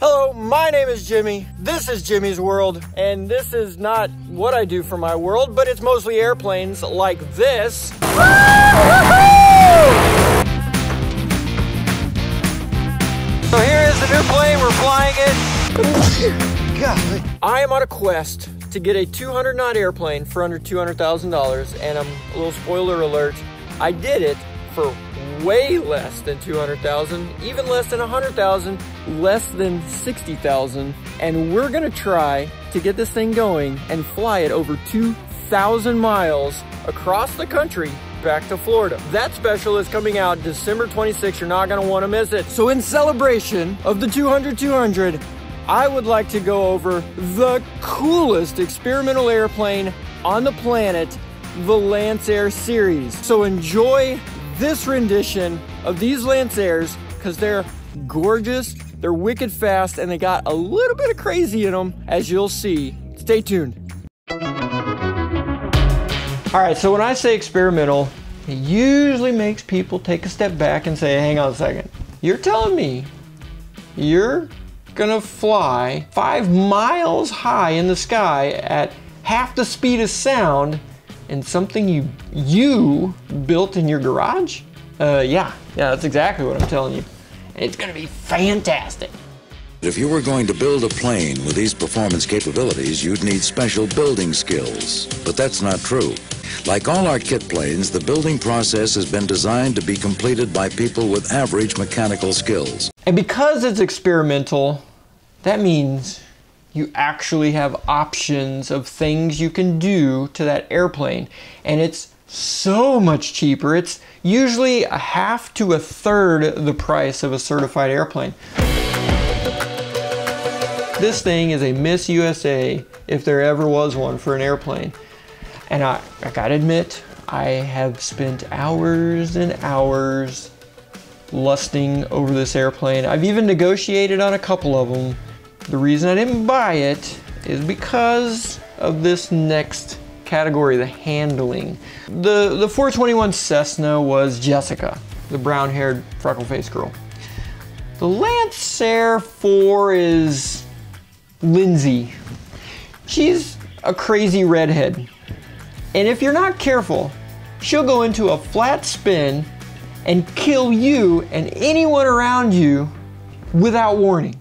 Hello, my name is Jimmy. This is Jimmy's World, and this is not what I do for my world, but it's mostly airplanes like this. So here is the new plane, we're flying it. Golly. I am on a quest to get a 200-knot airplane for under $200,000, and I'm a little spoiler alert, I did it for way less than 200,000, even less than 100,000, less than 60,000. And we're gonna try to get this thing going and fly it over 2,000 miles across the country back to Florida. That special is coming out December 26th. You're not gonna wanna miss it. So in celebration of the 200-200, I would like to go over the coolest experimental airplane on the planet, the Lancair series. So enjoy this rendition of these Lancairs because they're gorgeous, they're wicked fast, and they got a little bit of crazy in them, as you'll see. Stay tuned. All right, so when I say experimental, it usually makes people take a step back and say, hang on a second, you're telling me you're gonna fly 5 miles high in the sky at half the speed of sound and something you built in your garage? Yeah, that's exactly what I'm telling you. It's gonna be fantastic. If you were going to build a plane with these performance capabilities, you'd need special building skills, but that's not true. Like all our kit planes, the building process has been designed to be completed by people with average mechanical skills. And because it's experimental, that means you actually have options of things you can do to that airplane. And it's so much cheaper. It's usually a half to a third the price of a certified airplane. This thing is a Miss USA, if there ever was one for an airplane. And I gotta admit, I have spent hours and hours lusting over this airplane. I've even negotiated on a couple of them. The reason I didn't buy it is because of this next category, the handling. The 421 Cessna was Jessica, the brown-haired, freckle-faced girl. The Lancair 4 is Lindsay. She's a crazy redhead. And if you're not careful, she'll go into a flat spin and kill you and anyone around you without warning.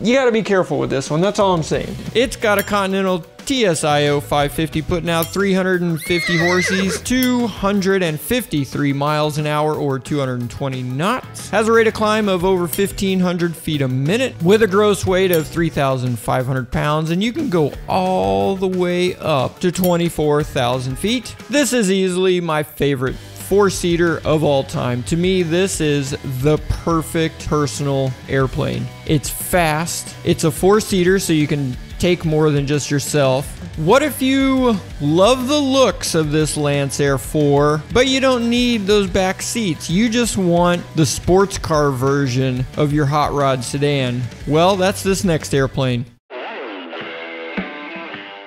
You gotta be careful with this one, that's all I'm saying. It's got a Continental TSIO 550 putting out 350 horses, 253 miles an hour or 220 knots. Has a rate of climb of over 1,500 feet a minute with a gross weight of 3,500 pounds, and you can go all the way up to 24,000 feet. This is easily my favorite four-seater of all time. To me, this is the perfect personal airplane. It's fast, it's a four-seater, so you can take more than just yourself. What if you love the looks of this Lancair 4, but you don't need those back seats? You just want the sports car version of your hot rod sedan. Well, that's this next airplane.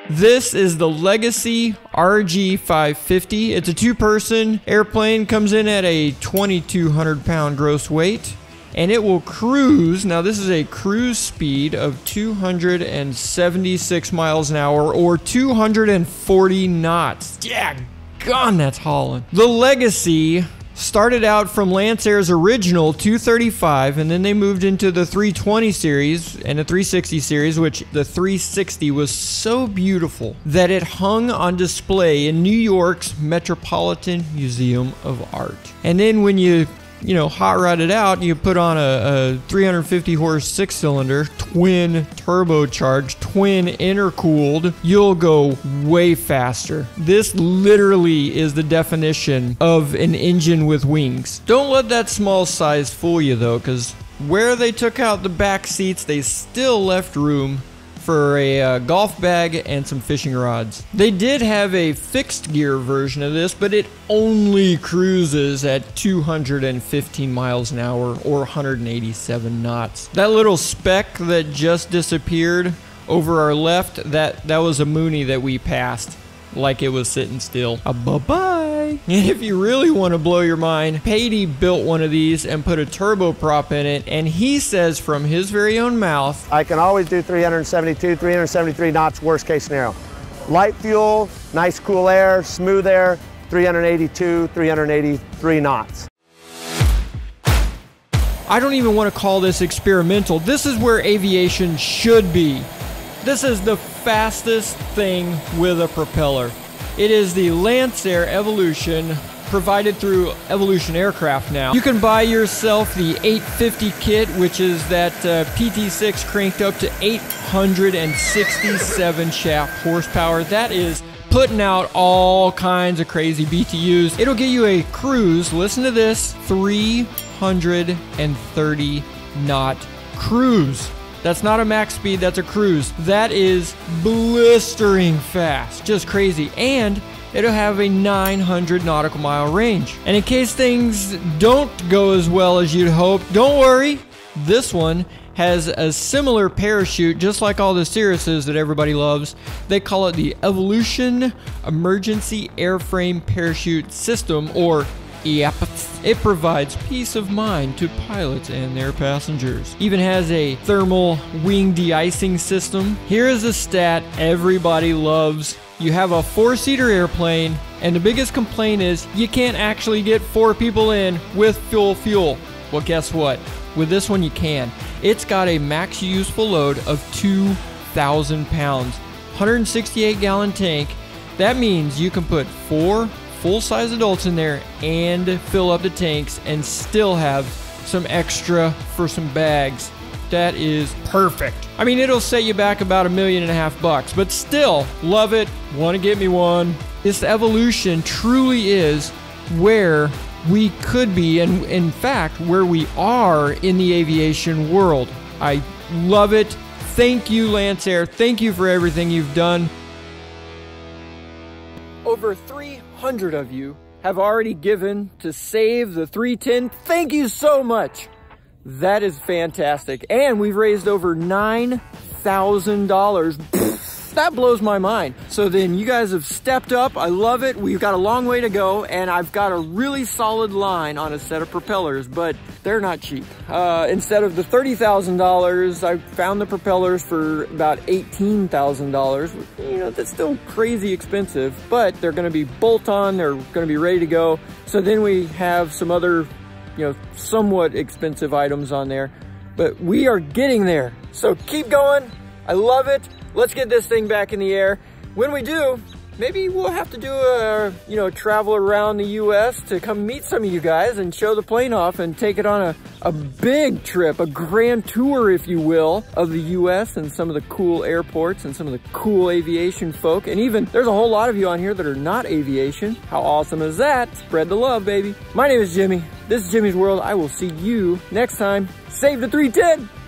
This is the Legacy RG-550. It's a two-person airplane, comes in at a 2,200 pound gross weight, and it will cruise. Now this is a cruise speed of 276 miles an hour or 240 knots. Yeah, gone, that's hauling. The Legacy started out from Lancair's original 235, and then they moved into the 320 series and the 360 series, which the 360 was so beautiful that it hung on display in New York's Metropolitan Museum of Art. And then when you hot rod it out, you put on a 350 horse six-cylinder, twin turbocharged, twin intercooled, you'll go way faster. This literally is the definition of an engine with wings. Don't let that small size fool you though, because where they took out the back seats, they still left room for a golf bag and some fishing rods. They did have a fixed gear version of this, but it only cruises at 215 miles an hour or 187 knots. That little speck that just disappeared over our left, that was a Mooney that we passed like it was sitting still. Bye-bye. way. And if you really want to blow your mind, Patey built one of these and put a turboprop in it, and he says from his very own mouth, I can always do 372, 373 knots, worst case scenario. Light fuel, nice cool air, smooth air, 382, 383 knots. I don't even want to call this experimental. This is where aviation should be. This is the fastest thing with a propeller. It is the Lancair Evolution, provided through Evolution Aircraft now. You can buy yourself the 850 kit, which is that PT6 cranked up to 867 shaft horsepower. That is putting out all kinds of crazy BTUs. It'll get you a cruise, listen to this, 330 knot cruise. That's not a max speed, that's a cruise. That is blistering fast, just crazy. And it'll have a 900 nautical mile range. And in case things don't go as well as you'd hope, don't worry, this one has a similar parachute, just like all the Cirruses that everybody loves. They call it the Evolution Emergency Airframe Parachute System, or EAPS. It provides peace of mind to pilots and their passengers. Even has a thermal wing de-icing system. Here is a stat everybody loves. You have a four-seater airplane, and the biggest complaint is you can't actually get four people in with fuel. Well, guess what? With this one, you can. It's got a max useful load of 2,000 pounds, 168-gallon tank. That means you can put four full-size adults in there and fill up the tanks and still have some extra for some bags. That is perfect. I mean, it'll set you back about $1.5 million, but still, love it. Want to get me one? This Evolution truly is where we could be, and in fact where we are in the aviation world. I love it. Thank you, Lancair. Thank you for everything you've done. Over 300 of you have already given to save the 310. Thank you so much. That is fantastic. And we've raised over $9,000. That blows my mind. So then you guys have stepped up. I love it. We've got a long way to go, and I've got a really solid line on a set of propellers, but they're not cheap. Instead of the $30,000, I found the propellers for about $18,000. You know, that's still crazy expensive, but they're gonna be bolt on, they're gonna be ready to go. So then we have some other, you know, somewhat expensive items on there, but we are getting there. So keep going. I love it. Let's get this thing back in the air. When we do, maybe we'll have to do a, you know, travel around the US to come meet some of you guys and show the plane off and take it on a big trip, a grand tour, if you will, of the US and some of the cool airports and some of the cool aviation folk. And even there's a whole lot of you on here that are not aviation. How awesome is that? Spread the love, baby. My name is Jimmy. This is Jimmy's World. I will see you next time. Save the 310.